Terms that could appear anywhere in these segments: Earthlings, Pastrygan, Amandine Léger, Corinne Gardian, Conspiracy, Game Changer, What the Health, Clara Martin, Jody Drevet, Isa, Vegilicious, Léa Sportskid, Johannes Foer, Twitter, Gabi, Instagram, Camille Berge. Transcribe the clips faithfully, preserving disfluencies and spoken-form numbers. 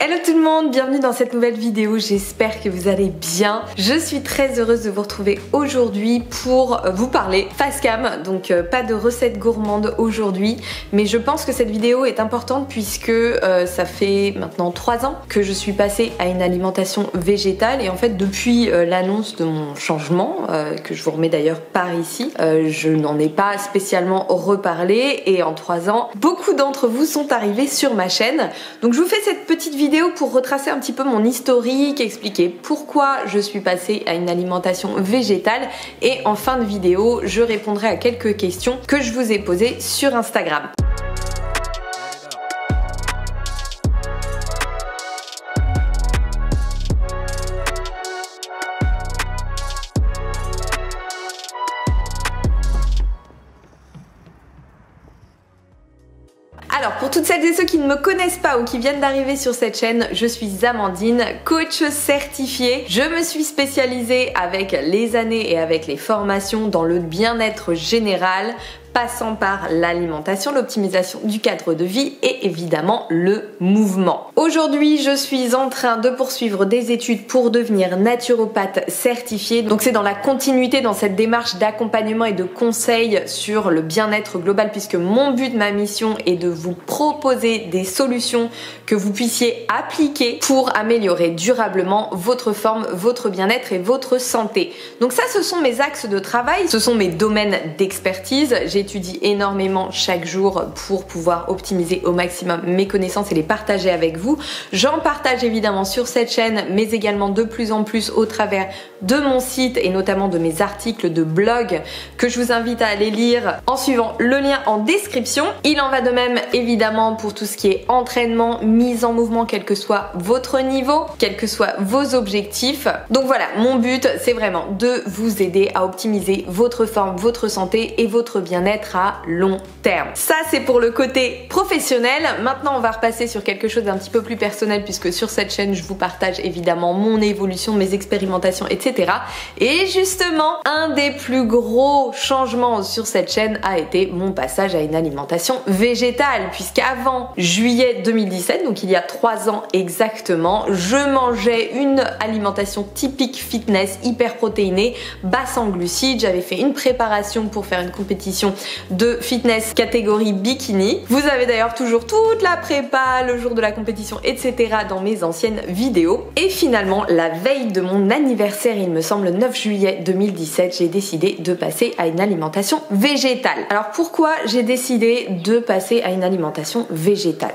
Hello tout le monde, bienvenue dans cette nouvelle vidéo, j'espère que vous allez bien. Je suis très heureuse de vous retrouver aujourd'hui pour vous parler face cam, donc pas de recette gourmande aujourd'hui, mais je pense que cette vidéo est importante puisque euh, ça fait maintenant trois ans que je suis passée à une alimentation végétale et en fait depuis euh, l'annonce de mon changement, euh, que je vous remets d'ailleurs par ici, euh, je n'en ai pas spécialement reparlé et en trois ans, beaucoup d'entre vous sont arrivés sur ma chaîne. Donc je vous fais cette petite vidéo pour retracer un petit peu mon historique, expliquer pourquoi je suis passée à une alimentation végétale et en fin de vidéo, je répondrai à quelques questions que je vous ai posées sur Instagram. Alors pour toutes celles et ceux qui ne me connaissent pas ou qui viennent d'arriver sur cette chaîne, je suis Amandine, coach certifiée. Je me suis spécialisée avec les années et avec les formations dans le bien-être général, passant par l'alimentation, l'optimisation du cadre de vie et évidemment le mouvement. Aujourd'hui, je suis en train de poursuivre des études pour devenir naturopathe certifiée. Donc c'est dans la continuité, dans cette démarche d'accompagnement et de conseil sur le bien-être global, puisque mon but, ma mission est de vous proposer des solutions que vous puissiez appliquer pour améliorer durablement votre forme, votre bien-être et votre santé. Donc ça, ce sont mes axes de travail, ce sont mes domaines d'expertise. J'étudie énormément chaque jour pour pouvoir optimiser au maximum mes connaissances et les partager avec vous. J'en partage évidemment sur cette chaîne, mais également de plus en plus au travers de mon site et notamment de mes articles de blog que je vous invite à aller lire en suivant le lien en description. Il en va de même évidemment pour tout ce qui est entraînement, mise en mouvement, quel que soit votre niveau, quels que soient vos objectifs. Donc voilà, mon but c'est vraiment de vous aider à optimiser votre forme, votre santé et votre bien-être à long terme. Ça c'est pour le côté professionnel. Maintenant on va repasser sur quelque chose d'un petit peu plus personnel puisque sur cette chaîne je vous partage évidemment mon évolution, mes expérimentations, et cetera. Et justement un des plus gros changements sur cette chaîne a été mon passage à une alimentation végétale, puisqu'avant juillet deux mille dix-sept, donc il y a trois ans exactement, je mangeais une alimentation typique fitness, hyper protéinée, basse en glucides. J'avais fait une préparation pour faire une compétition de fitness catégorie bikini. Vous avez d'ailleurs toujours toute la prépa, le jour de la compétition, et cetera dans mes anciennes vidéos. Et finalement, la veille de mon anniversaire, il me semble, neuf juillet deux mille dix-sept, j'ai décidé de passer à une alimentation végétale. Alors pourquoi j'ai décidé de passer à une alimentation végétale?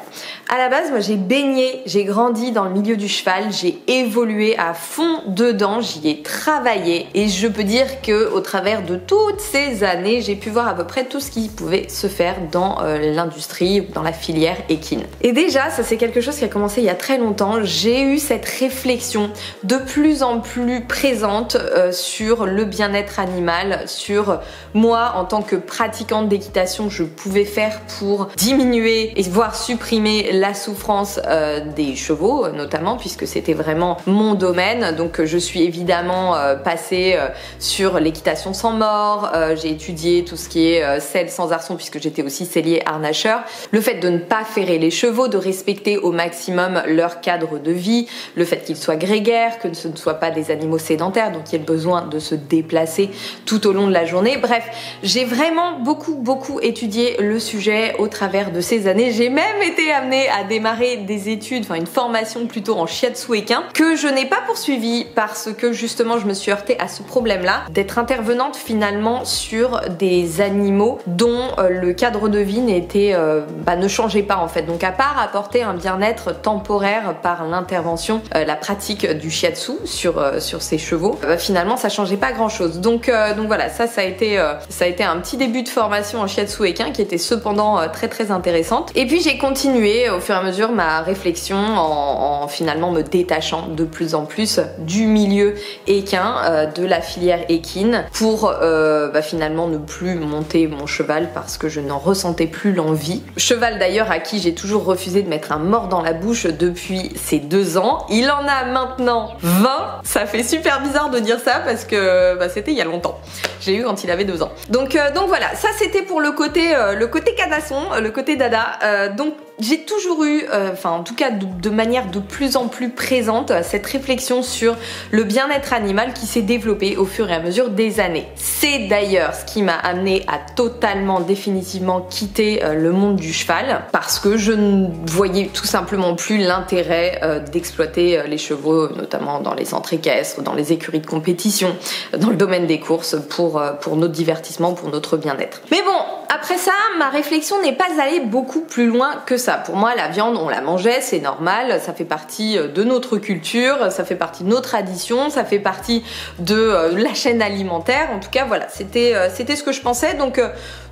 À la base, moi j'ai baigné, j'ai grandi dans le milieu du cheval, j'ai évolué à fond dedans, j'y ai travaillé et je peux dire que au travers de toutes ces années, j'ai pu voir à peu près tout ce qui pouvait se faire dans euh, l'industrie ou dans la filière équine. Et déjà, ça c'est quelque chose qui a commencé il y a très longtemps, j'ai eu cette réflexion de plus en plus présente euh, sur le bien-être animal, sur moi en tant que pratiquante d'équitation, je pouvais faire pour diminuer et voire supprimer la souffrance euh, des chevaux notamment, puisque c'était vraiment mon domaine. Donc je suis évidemment euh, passée euh, sur l'équitation sans mort, euh, j'ai étudié tout ce qui est selle sans arçon puisque j'étais aussi sellier harnacheur, le fait de ne pas ferrer les chevaux, de respecter au maximum leur cadre de vie, le fait qu'ils soient grégaires, que ce ne soient pas des animaux sédentaires, donc il y a besoin de se déplacer tout au long de la journée. Bref, j'ai vraiment beaucoup beaucoup étudié le sujet au travers de ces années. J'ai même été amenée à démarrer des études, enfin une formation plutôt en shiatsu équin que je n'ai pas poursuivie parce que justement je me suis heurtée à ce problème là d'être intervenante finalement sur des animaux animaux dont le cadre de vie n'était, euh, bah, ne changeait pas en fait. Donc à part apporter un bien-être temporaire par l'intervention, euh, la pratique du shiatsu sur euh, sur ces chevaux, bah, finalement ça changeait pas grand-chose. Donc euh, donc voilà, ça ça a été euh, ça a été un petit début de formation en shiatsu équin qui était cependant euh, très très intéressante. Et puis j'ai continué au fur et à mesure ma réflexion en, en finalement me détachant de plus en plus du milieu équin, euh, de la filière équine, pour euh, bah, finalement ne plus monter mon cheval parce que je n'en ressentais plus l'envie. Cheval d'ailleurs à qui j'ai toujours refusé de mettre un mort dans la bouche depuis ces deux ans. Il en a maintenant vingt. Ça fait super bizarre de dire ça parce que bah, c'était il y a longtemps. J'ai eu quand il avait deux ans. Donc, euh, donc voilà, ça c'était pour le côté, euh, le côté cadasson, le côté dada. Euh, donc j'ai toujours eu, euh, enfin en tout cas de, de manière de plus en plus présente, cette réflexion sur le bien-être animal qui s'est développée au fur et à mesure des années. C'est d'ailleurs ce qui m'a amenée à totalement, définitivement quitter euh, le monde du cheval, parce que je ne voyais tout simplement plus l'intérêt euh, d'exploiter euh, les chevaux, notamment dans les centres équestres, dans les écuries de compétition, dans le domaine des courses, pour, euh, pour notre divertissement, pour notre bien-être. Mais bon, après ça, ma réflexion n'est pas allée beaucoup plus loin que ça. Pour moi, la viande, on la mangeait, c'est normal, ça fait partie de notre culture, ça fait partie de nos traditions, ça fait partie de la chaîne alimentaire. En tout cas, voilà, c'était c'était ce que je pensais. Donc,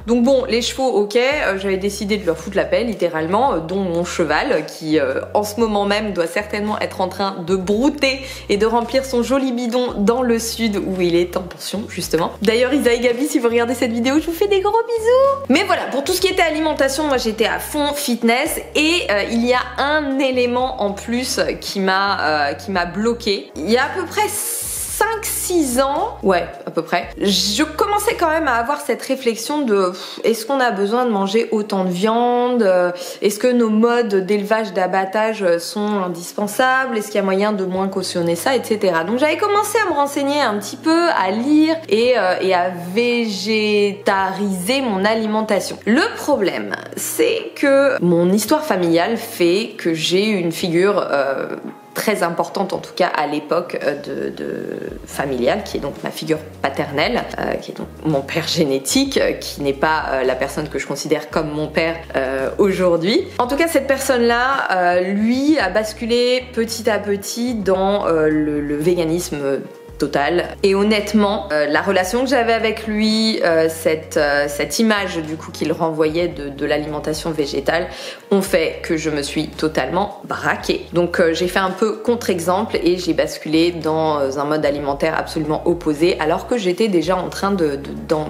donc bon, les chevaux, ok, j'avais décidé de leur foutre la paix, littéralement, dont mon cheval, qui en ce moment même doit certainement être en train de brouter et de remplir son joli bidon dans le sud où il est en pension, justement. D'ailleurs, Isa et Gabi, si vous regardez cette vidéo, je vous fais des gros bisous. Mais voilà, pour tout ce qui était alimentation, moi j'étais à fond fitness, et euh, il y a un élément en plus qui m'a euh, qui m'a bloqué. Il y a à peu près cinq six ans, ouais, à peu près, je commençais quand même à avoir cette réflexion de est-ce qu'on a besoin de manger autant de viande, est-ce que nos modes d'élevage, d'abattage sont indispensables, est-ce qu'il y a moyen de moins cautionner ça, et cetera. Donc j'avais commencé à me renseigner un petit peu, à lire et, euh, et à végétariser mon alimentation. Le problème, c'est que mon histoire familiale fait que j'ai une figure... Euh, très importante en tout cas à l'époque de, de familiale, qui est donc ma figure paternelle, euh, qui est donc mon père génétique, euh, qui n'est pas euh, la personne que je considère comme mon père euh, aujourd'hui. En tout cas, cette personne-là, euh, lui, a basculé petit à petit dans euh, le, le véganisme total. Et honnêtement, euh, la relation que j'avais avec lui, euh, cette, euh, cette image du coup qu'il renvoyait de, de l'alimentation végétale, ont fait que je me suis totalement braquée. Donc euh, j'ai fait un peu contre-exemple et j'ai basculé dans un mode alimentaire absolument opposé, alors que j'étais déjà en train de... de dans...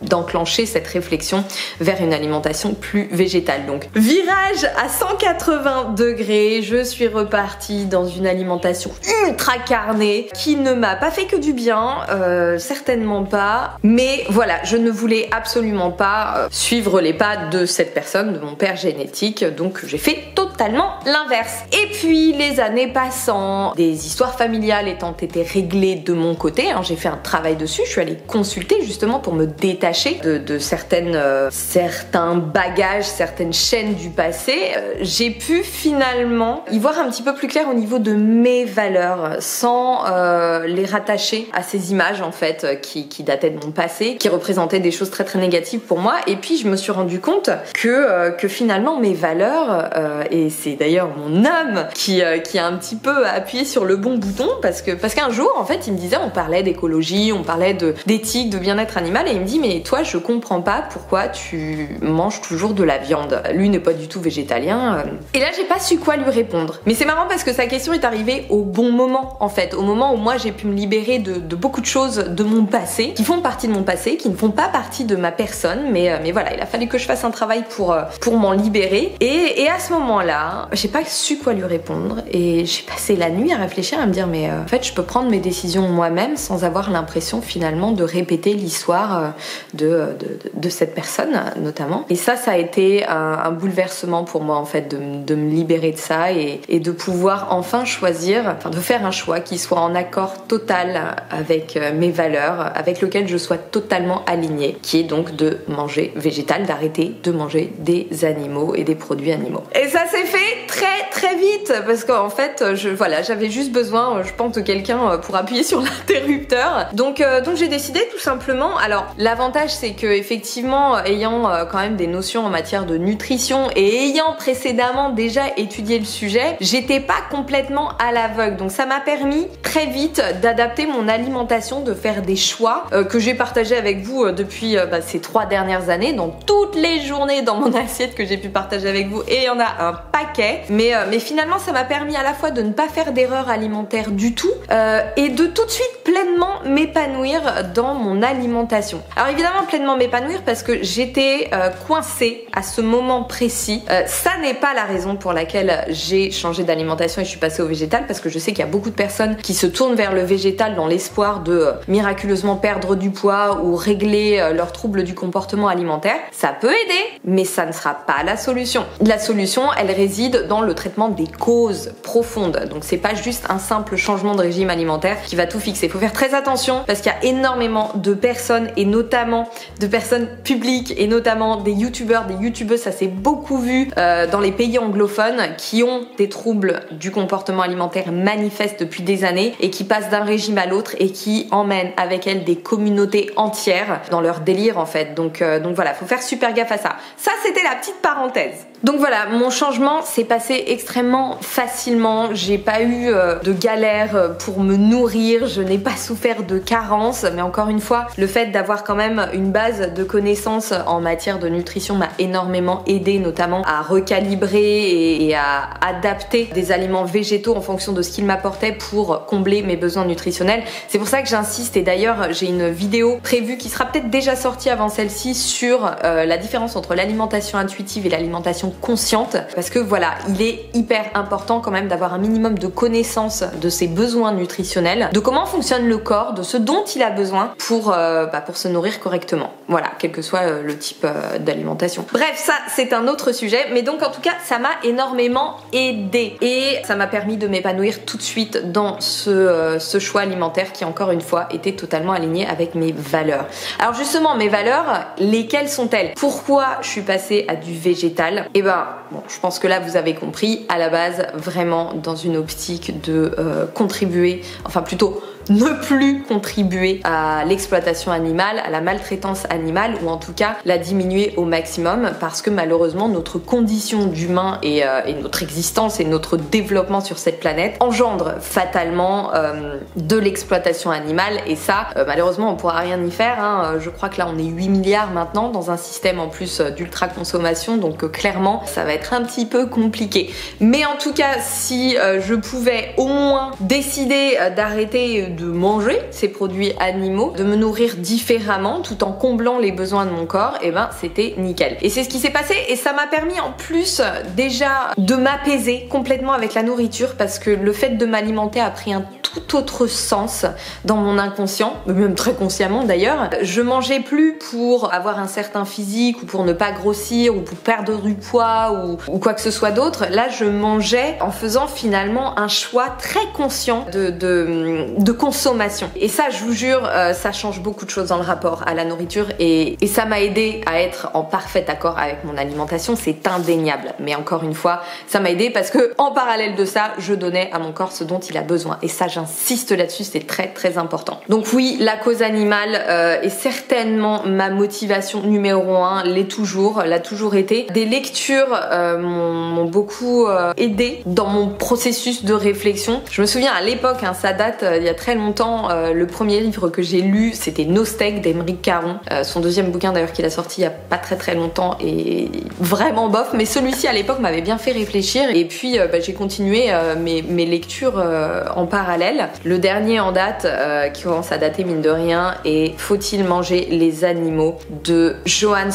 d'enclencher cette réflexion vers une alimentation plus végétale. Donc virage à cent quatre-vingts degrés, je suis repartie dans une alimentation ultra carnée qui ne m'a pas fait que du bien, euh, certainement pas, mais voilà, je ne voulais absolument pas suivre les pas de cette personne, de mon père génétique, donc j'ai fait totalement l'inverse. Et puis les années passant, des histoires familiales étant été réglées de mon côté, hein, j'ai fait un travail dessus, je suis allée consulter justement pour me détacher de, de certaines, euh, certains bagages, certaines chaînes du passé, euh, j'ai pu finalement y voir un petit peu plus clair au niveau de mes valeurs, sans euh, les rattacher à ces images en fait qui, qui dataient de mon passé, qui représentaient des choses très très négatives pour moi. Et puis je me suis rendu compte que, euh, que finalement mes valeurs, euh, et c'est d'ailleurs mon âme qui, euh, qui a un petit peu appuyé sur le bon bouton, parce que parce qu'un jour en fait il me disait, on parlait d'écologie, on parlait d'éthique, de, de bien-être animal, et il me dit, mais toi, je comprends pas pourquoi tu manges toujours de la viande. Lui n'est pas du tout végétalien. Et là, j'ai pas su quoi lui répondre. Mais c'est marrant parce que sa question est arrivée au bon moment, en fait. Au moment où moi, j'ai pu me libérer de, de beaucoup de choses de mon passé, qui font partie de mon passé, qui ne font pas partie de ma personne. Mais, mais voilà, il a fallu que je fasse un travail pour, pour m'en libérer. Et, et à ce moment-là, j'ai pas su quoi lui répondre. Et j'ai passé la nuit à réfléchir, à me dire, mais euh, en fait, je peux prendre mes décisions moi-même sans avoir l'impression finalement de répéter l'histoire euh, De, de, de cette personne notamment. Et ça, ça a été un, un bouleversement pour moi en fait, de, de me libérer de ça et, et de pouvoir enfin choisir, enfin de faire un choix qui soit en accord total avec mes valeurs, avec lequel je sois totalement alignée, qui est donc de manger végétal, d'arrêter de manger des animaux et des produits animaux. Et ça s'est fait très très vite, parce qu'en fait, je, voilà, j'avais juste besoin, je pense, de quelqu'un pour appuyer sur l'interrupteur. Donc, euh, donc j'ai décidé tout simplement, alors l'avantage, c'est que effectivement, ayant euh, quand même des notions en matière de nutrition et ayant précédemment déjà étudié le sujet, j'étais pas complètement à l'aveugle. Donc ça m'a permis très vite d'adapter mon alimentation, de faire des choix euh, que j'ai partagé avec vous euh, depuis euh, bah, ces trois dernières années. Dans toutes les journées dans mon assiette que j'ai pu partager avec vous, et il y en a un paquet, Mais, euh, mais finalement, ça m'a permis à la fois de ne pas faire d'erreur alimentaire du tout euh, et de tout de suite pleinement m'épanouir dans mon alimentation. Alors évidemment, pleinement m'épanouir parce que j'étais euh, coincée à ce moment précis. Euh, ça n'est pas la raison pour laquelle j'ai changé d'alimentation et je suis passée au végétal, parce que je sais qu'il y a beaucoup de personnes qui se tournent vers le végétal dans l'espoir de euh, miraculeusement perdre du poids ou régler euh, leurs troubles du comportement alimentaire. Ça peut aider, mais ça ne sera pas la solution. La solution, elle réside dans le traitement des causes profondes. Donc c'est pas juste un simple changement de régime alimentaire qui va tout fixer. Faut faire très attention parce qu'il y a énormément de personnes, et notamment de personnes publiques, et notamment des youtubeurs, des youtubeuses, ça s'est beaucoup vu euh, dans les pays anglophones, qui ont des troubles du comportement alimentaire manifestes depuis des années et qui passent d'un régime à l'autre et qui emmènent avec elles des communautés entières dans leur délire en fait. Donc, euh, donc voilà, faut faire super gaffe à ça. Ça c'était la petite parenthèse. Donc voilà, mon changement s'est passé extrêmement facilement, j'ai pas eu euh, de galère pour me nourrir, je n'ai pas souffert de carence, mais encore une fois, le fait d'avoir quand même une base de connaissances en matière de nutrition m'a énormément aidé, notamment à recalibrer et, et à adapter des aliments végétaux en fonction de ce qu'ils m'apportaient pour combler mes besoins nutritionnels. C'est pour ça que j'insiste, et d'ailleurs j'ai une vidéo prévue qui sera peut-être déjà sortie avant celle-ci sur euh, la différence entre l'alimentation intuitive et l'alimentation consciente, parce que voilà, il est hyper important quand même d'avoir un minimum de connaissance de ses besoins nutritionnels, de comment fonctionne le corps, de ce dont il a besoin pour, euh, bah pour se nourrir correctement. Voilà, quel que soit euh, le type euh, d'alimentation. Bref, ça c'est un autre sujet, mais donc en tout cas ça m'a énormément aidée et ça m'a permis de m'épanouir tout de suite dans ce, euh, ce choix alimentaire qui, encore une fois, était totalement aligné avec mes valeurs. Alors justement, mes valeurs, lesquelles sont-elles? Pourquoi je suis passée à du végétal? Et Eh ben, bon, je pense que là vous avez compris, à la base vraiment dans une optique de euh, contribuer, enfin plutôt ne plus contribuer à l'exploitation animale, à la maltraitance animale, ou en tout cas la diminuer au maximum, parce que malheureusement notre condition d'humain et, euh, et notre existence et notre développement sur cette planète engendre fatalement euh, de l'exploitation animale, et ça euh, malheureusement on pourra rien y faire, hein. Je crois que là on est huit milliards maintenant dans un système en plus d'ultra consommation, donc euh, clairement ça va être un petit peu compliqué. Mais en tout cas, si euh, je pouvais au moins décider euh, d'arrêter de manger ces produits animaux, de me nourrir différemment tout en comblant les besoins de mon corps, et eh ben c'était nickel. Et c'est ce qui s'est passé, et ça m'a permis en plus déjà de m'apaiser complètement avec la nourriture, parce que le fait de m'alimenter a pris un tout autre sens dans mon inconscient, même très consciemment d'ailleurs. Je mangeais plus pour avoir un certain physique ou pour ne pas grossir ou pour perdre du poids ou, ou quoi que ce soit d'autre. Là je mangeais en faisant finalement un choix très conscient de, de, de consommation. Et ça, je vous jure, euh, ça change beaucoup de choses dans le rapport à la nourriture, et, et ça m'a aidé à être en parfait accord avec mon alimentation, c'est indéniable. Mais encore une fois, ça m'a aidé parce que en parallèle de ça, je donnais à mon corps ce dont il a besoin. Et ça, j'insiste là-dessus, c'est très très important. Donc oui, la cause animale euh, est certainement ma motivation numéro un, l'est toujours, l'a toujours été. Des lectures euh, m'ont beaucoup euh, aidé dans mon processus de réflexion. Je me souviens à l'époque, hein, ça date euh, il y a très longtemps, euh, le premier livre que j'ai lu c'était No Steak d'Émeric Caron, euh, son deuxième bouquin d'ailleurs qu'il a sorti il y a pas très très longtemps et vraiment bof, mais celui-ci à l'époque m'avait bien fait réfléchir, et puis euh, bah, j'ai continué euh, mes, mes lectures euh, en parallèle. Le dernier en date, euh, qui commence à dater mine de rien, est Faut-il manger les animaux de Johannes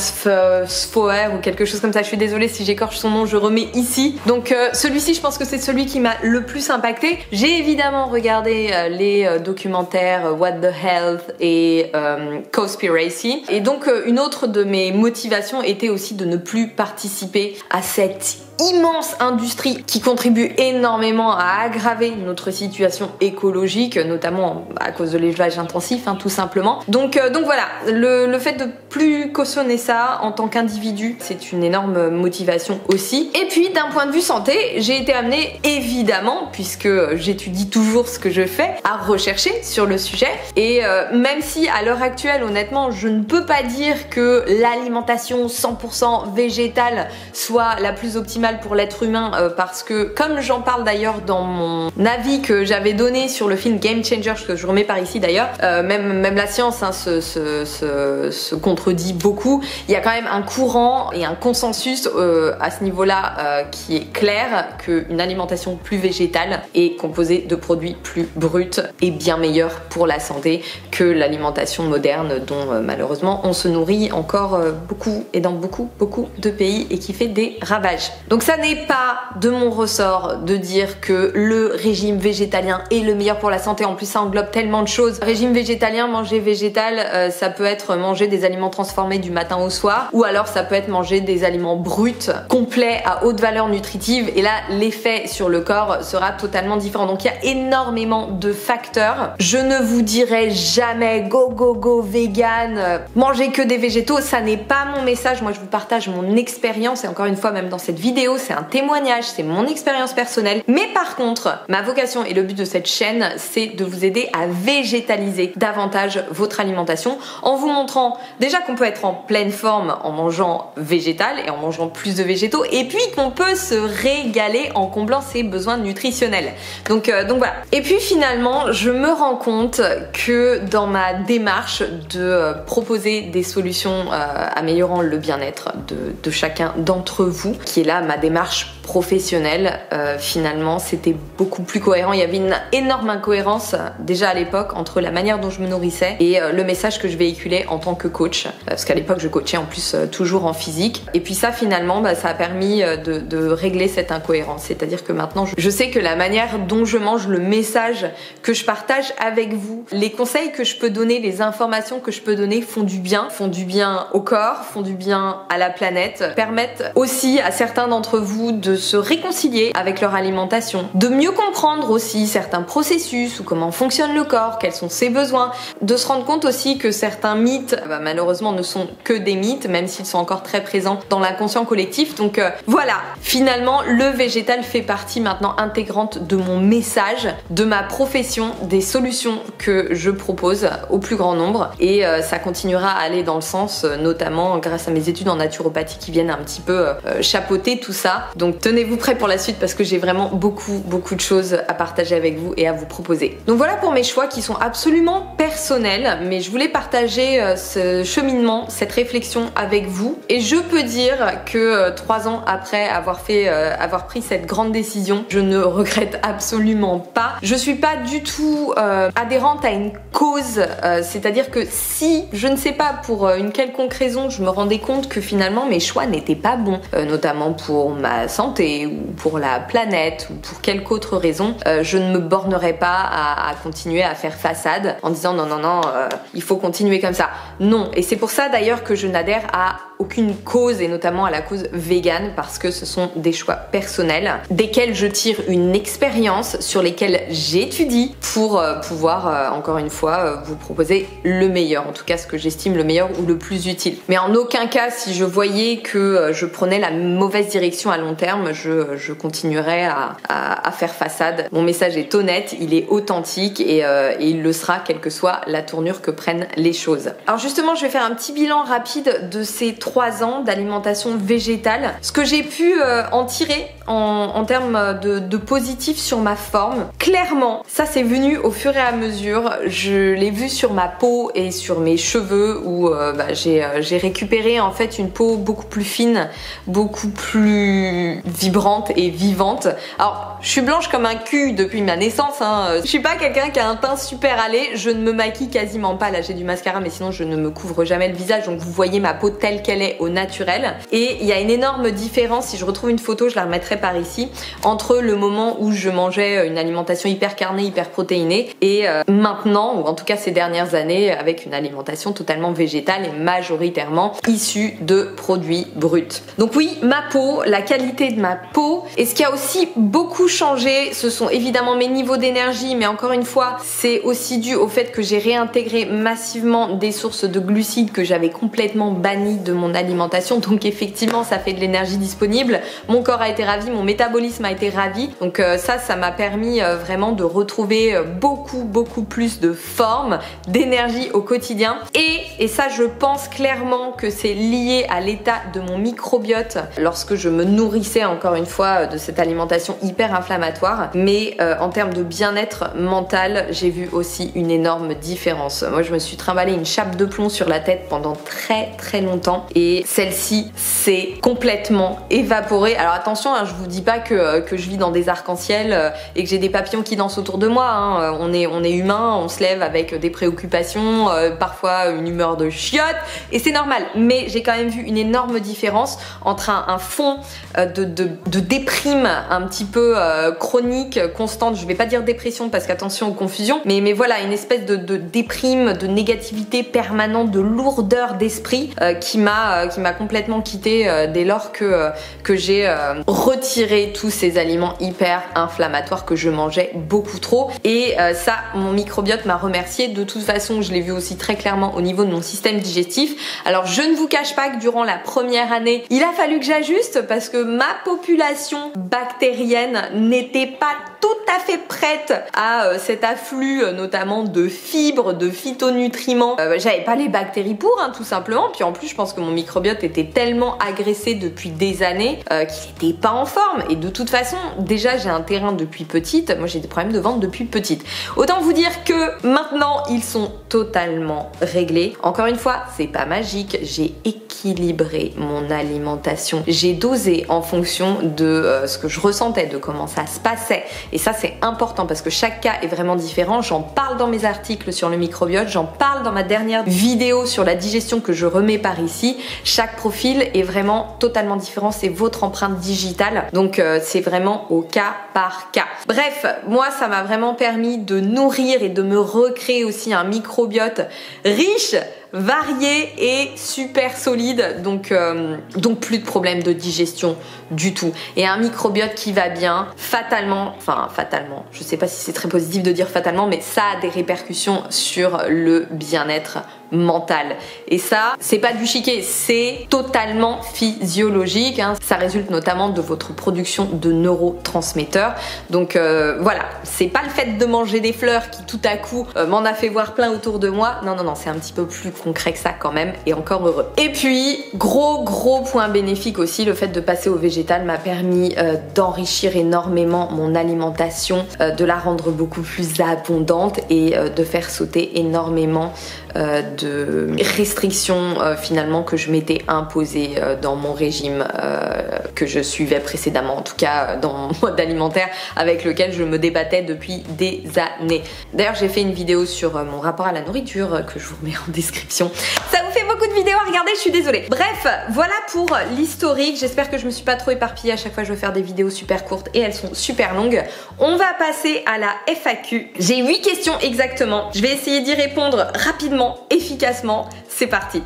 Foer ou quelque chose comme ça. Je suis désolée si j'écorche son nom, je remets ici. Donc euh, celui-ci, je pense que c'est celui qui m'a le plus impacté. J'ai évidemment regardé euh, les euh, documentaires What the Health et euh, Conspiracy. Et donc euh, une autre de mes motivations était aussi de ne plus participer à cette immense industrie qui contribue énormément à aggraver notre situation écologique, notamment à cause de l'élevage intensif, hein, tout simplement. Donc, euh, donc voilà, le, le fait de plus cautionner ça en tant qu'individu, c'est une énorme motivation aussi. Et puis d'un point de vue santé, j'ai été amenée évidemment, puisque j'étudie toujours ce que je fais, à rechercher sur le sujet. Et euh, même si à l'heure actuelle, honnêtement, je ne peux pas dire que l'alimentation cent pour cent végétale soit la plus optimale l'animal pour l'être humain, euh, parce que comme j'en parle d'ailleurs dans mon avis que j'avais donné sur le film Game Changer, que je remets par ici d'ailleurs, euh, même, même la science hein, se, se, se, se contredit beaucoup, il y a quand même un courant et un consensus euh, à ce niveau là euh, qui est clair, qu'une alimentation plus végétale est composée de produits plus bruts et bien meilleurs pour la santé que l'alimentation moderne dont euh, malheureusement on se nourrit encore euh, beaucoup et dans beaucoup beaucoup de pays et qui fait des ravages. Donc ça n'est pas de mon ressort de dire que le régime végétalien est le meilleur pour la santé, en plus ça englobe tellement de choses. Régime végétalien, manger végétal, euh, ça peut être manger des aliments transformés du matin au soir, ou alors ça peut être manger des aliments bruts, complets, à haute valeur nutritive, et là l'effet sur le corps sera totalement différent. Donc il y a énormément de facteurs. Je ne vous dirai jamais go go go vegan, euh, manger que des végétaux, ça n'est pas mon message. Moi je vous partage mon expérience, et encore une fois même dans cette vidéo c'est un témoignage, c'est mon expérience personnelle, mais par contre ma vocation et le but de cette chaîne c'est de vous aider à végétaliser davantage votre alimentation en vous montrant déjà qu'on peut être en pleine forme en mangeant végétal et en mangeant plus de végétaux, et puis qu'on peut se régaler en comblant ses besoins nutritionnels. Donc, euh, donc voilà. Et puis finalement je me rends compte que dans ma démarche de euh, proposer des solutions euh, améliorant le bien-être de, de chacun d'entre vous, qui est là ma démarche professionnelle, euh, finalement c'était beaucoup plus cohérent. Il y avait une énorme incohérence déjà à l'époque entre la manière dont je me nourrissais et euh, le message que je véhiculais en tant que coach, parce qu'à l'époque je coachais en plus euh, toujours en physique. Et puis ça finalement bah, ça a permis de, de régler cette incohérence, c'est-à-dire que maintenant je sais que la manière dont je mange, le message que je partage avec vous, les conseils que je peux donner, les informations que je peux donner font du bien, font du bien au corps, font du bien à la planète, permettent aussi à certains d'entre vous de se réconcilier avec leur alimentation, de mieux comprendre aussi certains processus ou comment fonctionne le corps, quels sont ses besoins, de se rendre compte aussi que certains mythes, bah, malheureusement ne sont que des mythes, même s'ils sont encore très présents dans l'inconscient collectif. Donc euh, voilà, finalement le végétal fait partie maintenant intégrante de mon message, de ma profession, des solutions que je propose au plus grand nombre, et euh, ça continuera à aller dans le sens, euh, notamment grâce à mes études en naturopathie qui viennent un petit peu euh, chapeauter tout ça. Donc tenez-vous prêts pour la suite, parce que j'ai vraiment beaucoup beaucoup de choses à partager avec vous et à vous proposer. Donc voilà pour mes choix qui sont absolument personnels, mais je voulais partager euh, ce cheminement, cette réflexion avec vous, et je peux dire que euh, trois ans après avoir fait, euh, avoir pris cette grande décision, je ne regrette absolument pas. Je suis pas du tout euh, adhérente à une cause, euh, c'est-à-dire que si je ne sais pas pour une quelconque raison je me rendais compte que finalement mes choix n'étaient pas bons, euh, notamment pour ma santé ou pour la planète ou pour quelque autre raison, euh, je ne me bornerai pas à, à continuer à faire façade en disant non non non euh, il faut continuer comme ça. Non, et c'est pour ça d'ailleurs que je n'adhère à aucune cause, et notamment à la cause végane, parce que ce sont des choix personnels desquels je tire une expérience, sur lesquels j'étudie pour euh, pouvoir euh, encore une fois euh, vous proposer le meilleur, en tout cas ce que j'estime le meilleur ou le plus utile. Mais en aucun cas, si je voyais que euh, je prenais la mauvaise direction à long terme, je, je continuerais à, à, à faire façade. Mon message est honnête, il est authentique, et, euh, et il le sera quelle que soit la tournure que prennent les choses. Alors justement, je vais faire un petit bilan rapide de ces trois ans d'alimentation végétale, ce que j'ai pu euh, en tirer en, en termes de, de positif sur ma forme. Clairement, ça c'est venu au fur et à mesure, je l'ai vu sur ma peau et sur mes cheveux, où euh, bah, j'ai euh, récupéré en fait une peau beaucoup plus fine, beaucoup plus vibrante et vivante. Alors je suis blanche comme un cul depuis ma naissance, hein. Je suis pas quelqu'un qui a un teint super allé, je ne me maquille quasiment pas, là j'ai du mascara mais sinon je ne me couvre jamais le visage, donc vous voyez ma peau telle qu'elle est au naturel. Et il y a une énorme différence, si je retrouve une photo je la remettrai par ici, entre le moment où je mangeais une alimentation hyper carnée, hyper protéinée, et euh, maintenant, ou en tout cas ces dernières années, avec une alimentation totalement végétale et majoritairement issue de produits bruts. Donc oui, ma peau, la qualité de ma peau, et ce qui a aussi beaucoup changé, ce sont évidemment mes niveaux d'énergie, mais encore une fois c'est aussi dû au fait que j'ai réintégré massivement des sources de glucides que j'avais complètement bannies de mon alimentation, donc effectivement ça fait de l'énergie disponible, mon corps a été ravi, ravi, mon métabolisme a été ravi. Donc euh, ça, ça m'a permis euh, vraiment de retrouver beaucoup, beaucoup plus de forme, d'énergie au quotidien. Et, et ça, je pense clairement que c'est lié à l'état de mon microbiote lorsque je me nourrissais, encore une fois, de cette alimentation hyper inflammatoire. Mais euh, en termes de bien-être mental, j'ai vu aussi une énorme différence. Moi, je me suis trimballée une chape de plomb sur la tête pendant très, très longtemps. Et celle-ci s'est complètement évaporée. Alors attention, hein, je vous dis pas que, que je vis dans des arcs-en-ciel et que j'ai des papillons qui dansent autour de moi. Hein. On est, on est humain, on se lève avec des préoccupations, euh, parfois une humeur de chiotte, et c'est normal. Mais j'ai quand même vu une énorme différence entre un, un fond de, de, de déprime un petit peu euh, chronique, constante. Je vais pas dire dépression parce qu'attention aux confusions, mais, mais voilà, une espèce de, de déprime, de négativité permanente, de lourdeur d'esprit euh, qui m'a euh, qui m'a complètement quittée euh, dès lors que, euh, que j'ai euh, retiré tous ces aliments hyper inflammatoires que je mangeais beaucoup trop. Et euh, ça, mon microbiote m'a remercié. De toute façon, je l'ai vu aussi très clairement au niveau de mon système digestif. Alors je ne vous cache pas que durant la première année, il a fallu que j'ajuste parce que ma population bactérienne n'était pas tout à fait prête à euh, cet afflux euh, notamment de fibres, de phytonutriments. Euh, J'avais pas les bactéries pour, hein, tout simplement. Puis en plus, je pense que mon microbiote était tellement agressé depuis des années euh, qu'il n'était pas en forme. Et de toute façon, déjà j'ai un terrain depuis petite. Moi, j'ai des problèmes de ventre depuis petite. Autant vous dire que maintenant, ils sont totalement réglés. Encore une fois, c'est pas magique. J'ai équilibré mon alimentation. J'ai dosé en fonction de euh, ce que je ressentais, de comment ça se passait. Et ça, c'est important parce que chaque cas est vraiment différent. J'en parle dans mes articles sur le microbiote, j'en parle dans ma dernière vidéo sur la digestion que je remets par ici. Chaque profil est vraiment totalement différent, c'est votre empreinte digitale. Donc euh, c'est vraiment au cas par cas. Bref, moi ça m'a vraiment permis de nourrir et de me recréer aussi un microbiote riche, varié et super solide, donc, euh, donc plus de problèmes de digestion du tout. Et un microbiote qui va bien, fatalement, enfin fatalement, je sais pas si c'est très positif de dire fatalement, mais ça a des répercussions sur le bien-être mental. Et ça, c'est pas du chiquet, c'est totalement physiologique, hein. Ça résulte notamment de votre production de neurotransmetteurs. Donc euh, voilà, c'est pas le fait de manger des fleurs qui tout à coup euh, m'en a fait voir plein autour de moi. Non, non, non, c'est un petit peu plus concret que ça quand même, et encore heureux. Et puis, gros gros point bénéfique aussi, le fait de passer au végétal m'a permis euh, d'enrichir énormément mon alimentation, euh, de la rendre beaucoup plus abondante et euh, de faire sauter énormément euh, de restrictions euh, finalement que je m'étais imposées euh, dans mon régime euh, que je suivais précédemment, en tout cas euh, dans mon mode alimentaire avec lequel je me débattais depuis des années. D'ailleurs, j'ai fait une vidéo sur euh, mon rapport à la nourriture euh, que je vous remets en description. Ça vous fait beaucoup de vidéos à regarder, je suis désolée. Bref, voilà pour l'historique. J'espère que je me suis pas trop éparpillée. À chaque fois, je veux faire des vidéos super courtes et elles sont super longues. On va passer à la F A Q. J'ai huit questions exactement. Je vais essayer d'y répondre rapidement, efficacement. C'est parti.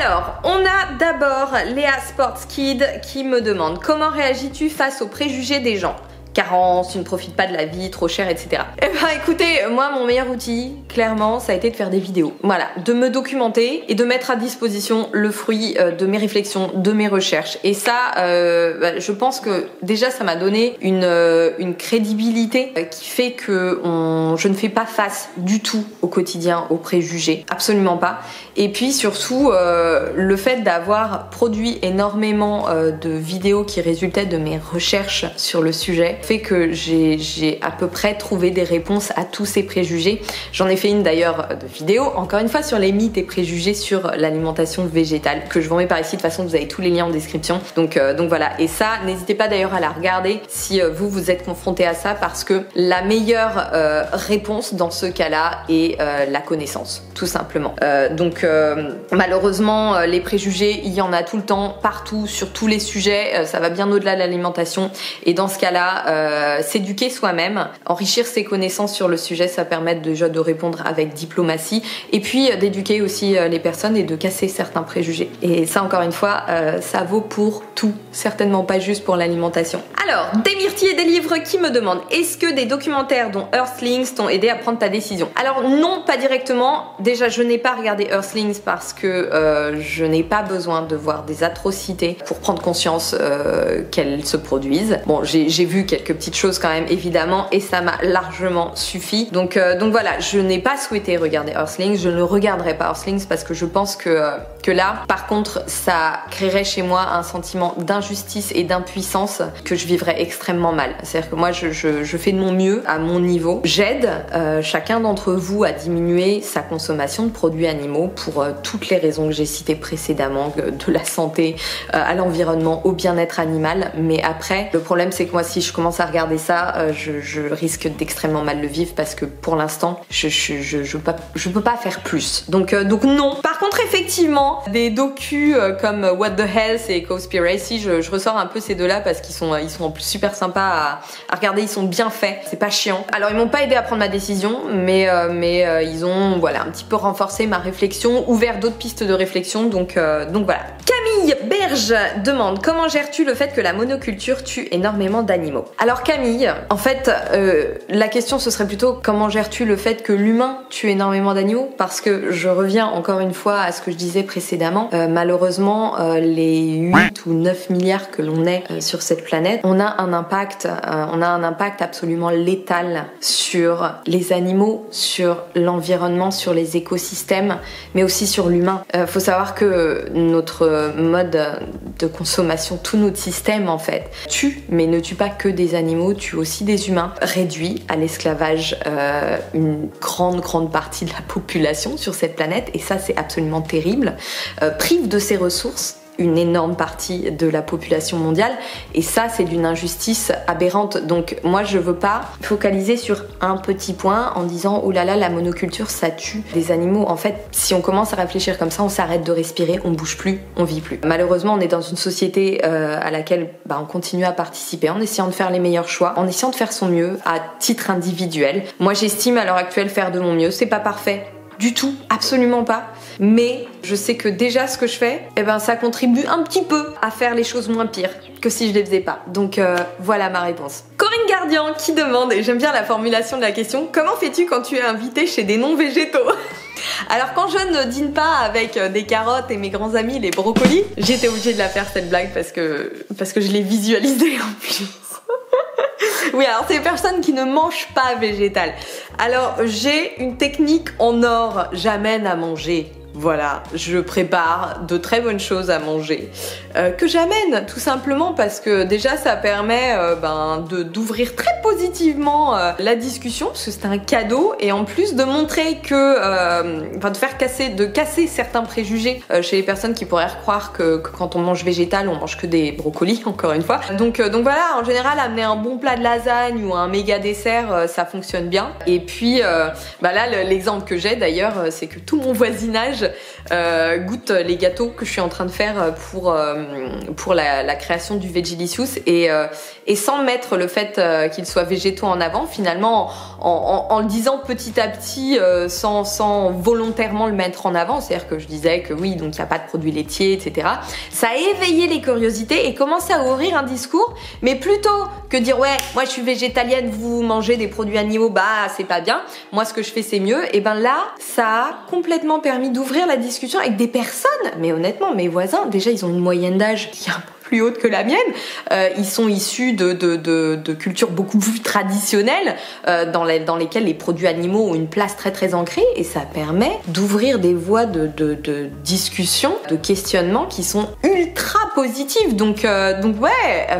Alors, on a d'abord Léa Sportskid qui me demande: comment réagis-tu face aux préjugés des gens? Carence, tu ne profites pas de la vie, trop cher, et cetera. Eh ben écoutez, moi mon meilleur outil, clairement, ça a été de faire des vidéos. Voilà, de me documenter et de mettre à disposition le fruit de mes réflexions, de mes recherches. Et ça, euh, je pense que déjà ça m'a donné une, une crédibilité qui fait que on, je ne fais pas face du tout au quotidien, aux préjugés, absolument pas. Et puis surtout, euh, le fait d'avoir produit énormément de vidéos qui résultaient de mes recherches sur le sujet, fait que j'ai à peu près trouvé des réponses à tous ces préjugés. J'en ai fait une d'ailleurs de vidéo, encore une fois, sur les mythes et préjugés sur l'alimentation végétale, que je vous remets par ici. De toute façon, vous avez tous les liens en description. Donc, euh, donc voilà, et ça, n'hésitez pas d'ailleurs à la regarder si euh, vous vous êtes confronté à ça, parce que la meilleure euh, réponse dans ce cas-là est euh, la connaissance, tout simplement. Euh, donc euh, malheureusement, euh, les préjugés, il y en a tout le temps, partout, sur tous les sujets, euh, ça va bien au-delà de l'alimentation, et dans ce cas-là, euh, s'éduquer soi-même, enrichir ses connaissances sur le sujet, ça permet déjà de répondre avec diplomatie et puis euh, d'éduquer aussi euh, les personnes et de casser certains préjugés. Et ça, encore une fois, euh, ça vaut pour tout, certainement pas juste pour l'alimentation. Alors, Desmyrtilles et Délivre qui me demandent, est-ce que des documentaires dont Earthlings t'ont aidé à prendre ta décision? Alors non, pas directement. Déjà, je n'ai pas regardé Earthlings parce que euh, je n'ai pas besoin de voir des atrocités pour prendre conscience euh, qu'elles se produisent. Bon, j'ai vu quelques petites choses quand même, évidemment, et ça m'a largement suffi. Donc, euh, donc voilà, je n'ai pas souhaité regarder Earthlings, je ne regarderai pas Earthlings parce que je pense que, euh, que là, par contre, ça créerait chez moi un sentiment d'injustice et d'impuissance que je vivrais extrêmement mal. C'est-à-dire que moi, je, je, je fais de mon mieux à mon niveau. J'aide euh, chacun d'entre vous à diminuer sa consommation de produits animaux pour euh, toutes les raisons que j'ai citées précédemment, de la santé euh, à l'environnement, au bien-être animal. Mais après, le problème, c'est que moi, si je commence à regarder ça, euh, je, je risque d'extrêmement mal le vivre parce que pour l'instant, je je, je, je, pas, je peux pas faire plus. Donc, euh, donc non. Par contre, effectivement, des docus euh, comme What the Health et Conspiracy, je, je ressors un peu ces deux-là parce qu'ils sont, ils sont en plus super sympas à, à regarder, ils sont bien faits, c'est pas chiant. Alors, ils m'ont pas aidé à prendre ma décision, mais, euh, mais euh, ils ont, voilà, un petit peu renforcé ma réflexion, ouvert d'autres pistes de réflexion, donc, euh, donc voilà. Camille Berge demande, comment gères-tu le fait que la monoculture tue énormément d'animaux? Alors Camille, en fait, euh, la question ce serait plutôt comment gères-tu le fait que l'humain tue énormément d'animaux? Parce que je reviens encore une fois à ce que je disais précédemment, euh, malheureusement, euh, les huit ou neuf milliards que l'on est euh, sur cette planète, on a un impact, euh, on a un impact absolument létal sur les animaux, sur l'environnement, sur les écosystèmes, mais aussi sur l'humain. Euh, faut savoir que notre mode de consommation, tout notre système en fait, tue, mais ne tue pas que des animaux, tue aussi des humains, réduit à l'esclavage euh, une grande grande partie de la population sur cette planète, et ça c'est absolument terrible, euh, prive de ses ressources une énorme partie de la population mondiale, et ça c'est d'une injustice aberrante. Donc moi je veux pas focaliser sur un petit point en disant oh là là la monoculture ça tue des animaux. En fait, si on commence à réfléchir comme ça, on s'arrête de respirer, on bouge plus, on vit plus. Malheureusement, on est dans une société euh, à laquelle bah, on continue à participer en essayant de faire les meilleurs choix, en essayant de faire son mieux à titre individuel. Moi j'estime à l'heure actuelle faire de mon mieux, c'est pas parfait du tout, absolument pas, mais je sais que déjà ce que je fais, eh ben, ça contribue un petit peu à faire les choses moins pires que si je les faisais pas. Donc euh, voilà ma réponse. Corinne Gardian qui demande, et j'aime bien la formulation de la question, comment fais-tu quand tu es invitée chez des non-végétaux? Alors quand je ne dîne pas avec des carottes et mes grands amis les brocolis, j'étais obligée de la faire cette blague parce que, parce que je l'ai visualisée en plus. Oui, alors c'est les personnes qui ne mangent pas végétal. Alors j'ai une technique en or, j'amène à manger. Voilà, je prépare de très bonnes choses à manger euh, que j'amène tout simplement parce que déjà ça permet euh, ben, de d'ouvrir très positivement euh, la discussion parce que c'est un cadeau, et en plus de montrer que euh, enfin de faire casser de casser certains préjugés euh, chez les personnes qui pourraient croire que, que quand on mange végétal on mange que des brocolis, encore une fois. Donc euh, donc voilà, en général amener un bon plat de lasagne ou un méga dessert euh, ça fonctionne bien. Et puis euh, bah là l'exemple que j'ai d'ailleurs c'est que tout mon voisinage Euh, goûte les gâteaux que je suis en train de faire pour, euh, pour la, la création du Vegilicious, et, euh, et sans mettre le fait euh, qu'ils soient végétaux en avant, finalement en, en, en le disant petit à petit euh, sans, sans volontairement le mettre en avant, c'est-à-dire que je disais que oui, donc il n'y a pas de produits laitiers, et cetera. Ça a éveillé les curiosités et commencé à ouvrir un discours, mais plutôt que dire ouais, moi je suis végétalienne, vous mangez des produits animaux, bah c'est pas bien, moi ce que je fais c'est mieux, et ben là ça a complètement permis d'ouvrir ouvrir la discussion avec des personnes, mais honnêtement, mes voisins, déjà, ils ont une moyenne d'âge qui est un peu plus haute que la mienne, euh, ils sont issus de, de, de, de cultures beaucoup plus traditionnelles euh, dans, les, dans lesquelles les produits animaux ont une place très très ancrée, et ça permet d'ouvrir des voies de, de, de discussion, de questionnement qui sont ultra positives. Donc, euh, donc ouais,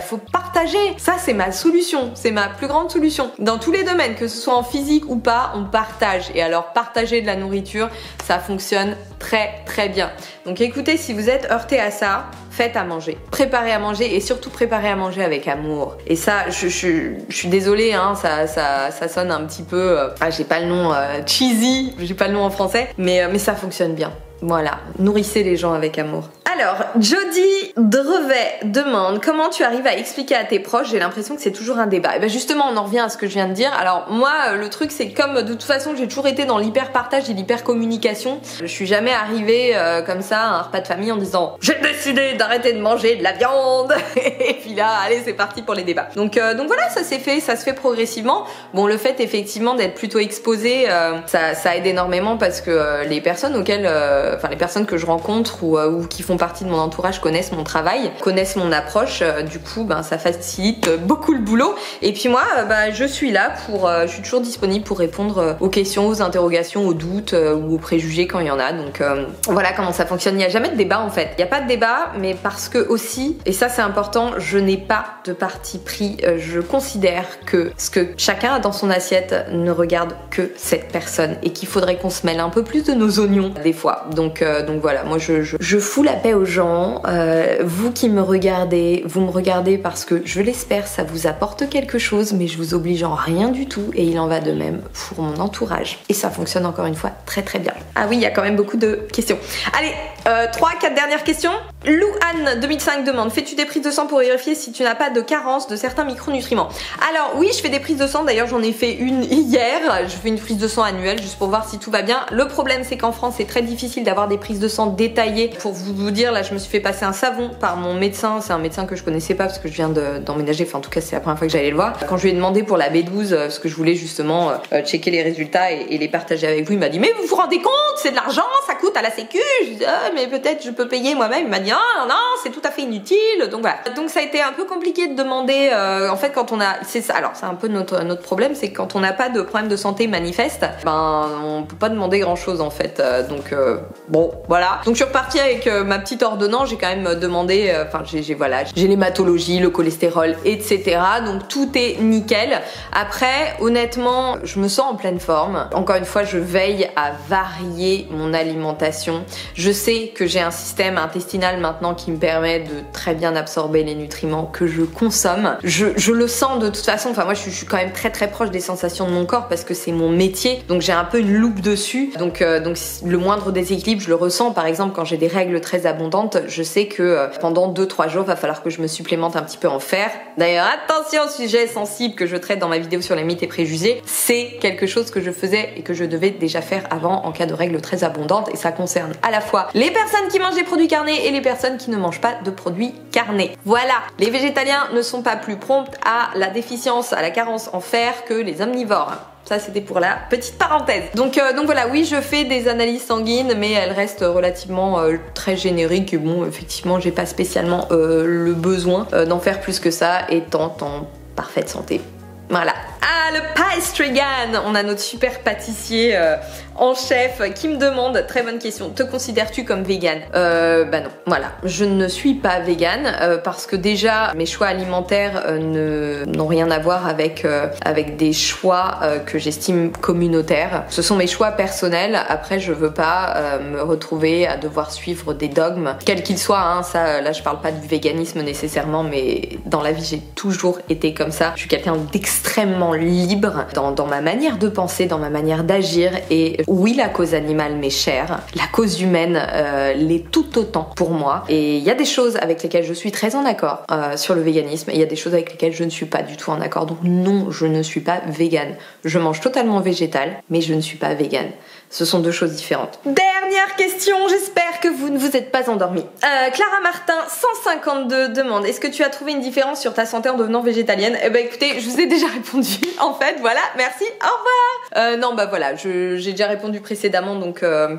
faut partager. Ça c'est ma solution, c'est ma plus grande solution. Dans tous les domaines, que ce soit en physique ou pas, on partage. Et alors partager de la nourriture, ça fonctionne très très bien. Donc écoutez, si vous êtes heurté à ça, faites à manger, préparez à manger, et surtout préparez à manger avec amour. Et ça, je, je, je suis désolée, hein, ça, ça, ça sonne un petit peu... Euh, ah, j'ai pas le nom euh, cheesy, j'ai pas le nom en français, mais, euh, mais ça fonctionne bien. Voilà, nourrissez les gens avec amour. Alors, Jody Drevet demande comment tu arrives à expliquer à tes proches, j'ai l'impression que c'est toujours un débat. Et ben justement, on en revient à ce que je viens de dire. Alors moi, le truc c'est comme de toute façon j'ai toujours été dans l'hyper partage et l'hyper communication. Je suis jamais arrivée euh, comme ça à un repas de famille en disant j'ai décidé d'arrêter de manger de la viande et puis là allez c'est parti pour les débats. Donc euh, donc voilà, ça s'est fait, ça se fait progressivement. Bon, le fait effectivement d'être plutôt exposé, euh, ça, ça aide énormément parce que euh, les personnes auxquelles, euh, enfin les personnes que je rencontre ou, euh, ou qui font partie de mon entourage connaissent mon travail, connaissent mon approche, euh, du coup ben ça facilite beaucoup le boulot. Et puis moi euh, ben, je suis là pour, euh, je suis toujours disponible pour répondre euh, aux questions, aux interrogations, aux doutes euh, ou aux préjugés quand il y en a. Donc euh, voilà comment ça fonctionne. Il n'y a jamais de débat en fait. Il n'y a pas de débat, mais parce que aussi, et ça c'est important, je n'ai pas de parti pris. Euh, je considère que ce que chacun a dans son assiette ne regarde que cette personne et qu'il faudrait qu'on se mêle un peu plus de nos oignons des fois. Donc, euh, donc voilà, moi je, je, je fous la paix aux gens. Euh, vous qui me regardez, vous me regardez parce que je l'espère ça vous apporte quelque chose, mais je vous oblige en rien du tout et il en va de même pour mon entourage. Et ça fonctionne encore une fois très très bien. Ah oui, il y a quand même beaucoup de questions. Allez, euh, trois quatre dernières questions. Louane deux mille cinq demande, fais-tu des prises de sang pour vérifier si tu n'as pas de carence de certains micronutriments? Alors oui, je fais des prises de sang, d'ailleurs j'en ai fait une hier, je fais une prise de sang annuelle juste pour voir si tout va bien. Le problème c'est qu'en France c'est très difficile d'avoir des prises de sang détaillées. Pour vous, vous dire, là je me suis fait passer un savon par mon médecin, c'est un médecin que je connaissais pas parce que je viens d'emménager, de, enfin en tout cas c'est la première fois que j'allais le voir. Quand je lui ai demandé pour la B douze parce que je voulais justement euh, checker les résultats et, et les partager avec vous, il m'a dit mais vous vous rendez compte, c'est de l'argent, ça coûte à la sécu. Je lui ai dit ah, mais peut-être je peux payer moi-même. Il m'a dit ah, non c'est tout à fait inutile. Donc voilà, donc ça a été un peu compliqué de demander euh, en fait quand on a, c'est ça, alors c'est un peu notre, notre problème, c'est quand on n'a pas de problème de santé manifeste, ben on peut pas demander grand chose en fait. Euh, donc euh, bon voilà. Donc je suis repartie avec euh, ma petite ordonnance, j'ai quand même demandé, enfin euh, j'ai voilà, j'ai l'hématologie, le cholestérol, et cetera. Donc tout est nickel. Après honnêtement, je me sens en pleine forme. Encore une fois, je veille à varier mon alimentation. Je sais que j'ai un système intestinal maintenant qui me permet de très bien absorber les nutriments que je consomme. Je, je le sens de toute façon. Enfin moi je, je suis quand même très très proche des sensations de mon corps parce que c'est mon métier, donc j'ai un peu une loupe dessus, donc, euh, donc le moindre déséquilibre je le ressens. Par exemple quand j'ai des règles très abondantes, je sais que euh, pendant deux trois jours va falloir que je me supplémente un petit peu en fer. D'ailleurs attention, sujet sensible que je traite dans ma vidéo sur les mythes et préjugés, c'est quelque chose que je faisais et que je devais déjà faire avant en cas de règles très abondantes, et ça concerne à la fois les personnes qui mangent des produits carnés et les personnes qui ne mangent pas de produits carnés. Voilà, les végétaliens ne sont pas plus prompts à la déficience, à la carence en fer que les omnivores. Ça c'était pour la petite parenthèse. Donc, euh, donc voilà, oui je fais des analyses sanguines mais elles restent relativement euh, très génériques. Et bon effectivement j'ai pas spécialement euh, le besoin euh, d'en faire plus que ça étant en parfaite santé. Voilà. Ah, le Pastrygan, on a notre super pâtissier euh, en chef qui me demande, très bonne question, te considères-tu comme vegan? euh, Bah non, voilà, je ne suis pas vegan euh, parce que déjà mes choix alimentaires euh, n'ont rien à voir avec, euh, avec des choix euh, que j'estime communautaires. Ce sont mes choix personnels, après je veux pas euh, me retrouver à devoir suivre des dogmes, quels qu'ils soient, hein. Ça, là je parle pas du véganisme nécessairement, mais dans la vie j'ai toujours été comme ça, je suis quelqu'un d'extrêmement extrêmement libre dans, dans ma manière de penser, dans ma manière d'agir, et oui la cause animale m'est chère, la cause humaine euh, l'est tout autant pour moi, et il y a des choses avec lesquelles je suis très en accord euh, sur le véganisme et il y a des choses avec lesquelles je ne suis pas du tout en accord. Donc non, je ne suis pas végane, je mange totalement végétal mais je ne suis pas végane. Ce sont deux choses différentes. Dernière question, j'espère que vous ne vous êtes pas endormi. Euh, Clara Martin cent cinquante-deux demande, est-ce que tu as trouvé une différence sur ta santé en devenant végétalienne? Eh ben écoutez, je vous ai déjà répondu en fait, voilà, merci, au revoir. Euh, non bah voilà, j'ai déjà répondu précédemment donc... Euh...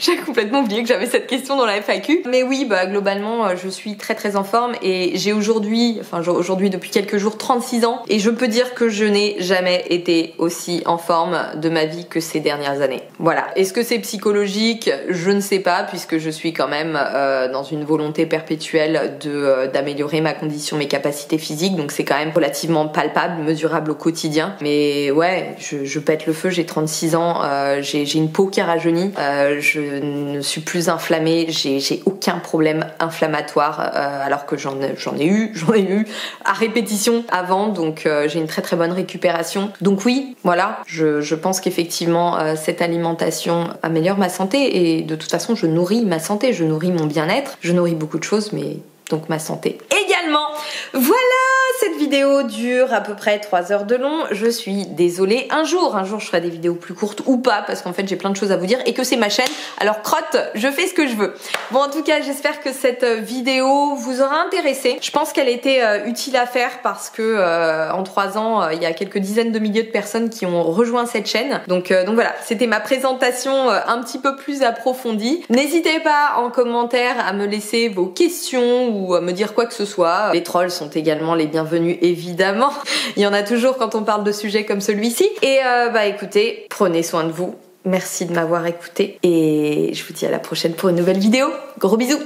J'ai complètement oublié que j'avais cette question dans la F A Q. Mais oui, bah, globalement, je suis très très en forme et j'ai aujourd'hui, enfin aujourd'hui depuis quelques jours, trente-six ans, et je peux dire que je n'ai jamais été aussi en forme de ma vie que ces dernières années. Voilà. Est-ce que c'est psychologique? Je ne sais pas, puisque je suis quand même euh, dans une volonté perpétuelle de euh, d'améliorer ma condition, mes capacités physiques, donc c'est quand même relativement palpable, mesurable au quotidien. Mais ouais, je, je pète le feu, j'ai trente-six ans, euh, j'ai une peau qui rajeunit, euh, je je ne suis plus inflammée, j'ai, j'ai aucun problème inflammatoire, euh, alors que j'en, j'en ai eu, j'en ai eu à répétition avant, donc euh, j'ai une très très bonne récupération. Donc oui, voilà, je, je pense qu'effectivement euh, cette alimentation améliore ma santé, et de toute façon je nourris ma santé, je nourris mon bien-être, je nourris beaucoup de choses, mais donc ma santé également. Voilà, cette vidéo dure à peu près trois heures de long. Je suis désolée. Un jour, un jour je ferai des vidéos plus courtes ou pas, parce qu'en fait j'ai plein de choses à vous dire et que c'est ma chaîne. Alors crotte, je fais ce que je veux. Bon, en tout cas, j'espère que cette vidéo vous aura intéressé. Je pense qu'elle était euh, utile à faire parce que euh, en trois ans, euh, il y a quelques dizaines de milliers de personnes qui ont rejoint cette chaîne. Donc, euh, donc voilà, c'était ma présentation euh, un petit peu plus approfondie. N'hésitez pas en commentaire à me laisser vos questions ou à me dire quoi que ce soit. Les trolls sont également les bienvenus. Bienvenue évidemment, il y en a toujours quand on parle de sujets comme celui-ci, et euh, bah écoutez, prenez soin de vous, merci de m'avoir écouté et je vous dis à la prochaine pour une nouvelle vidéo, gros bisous.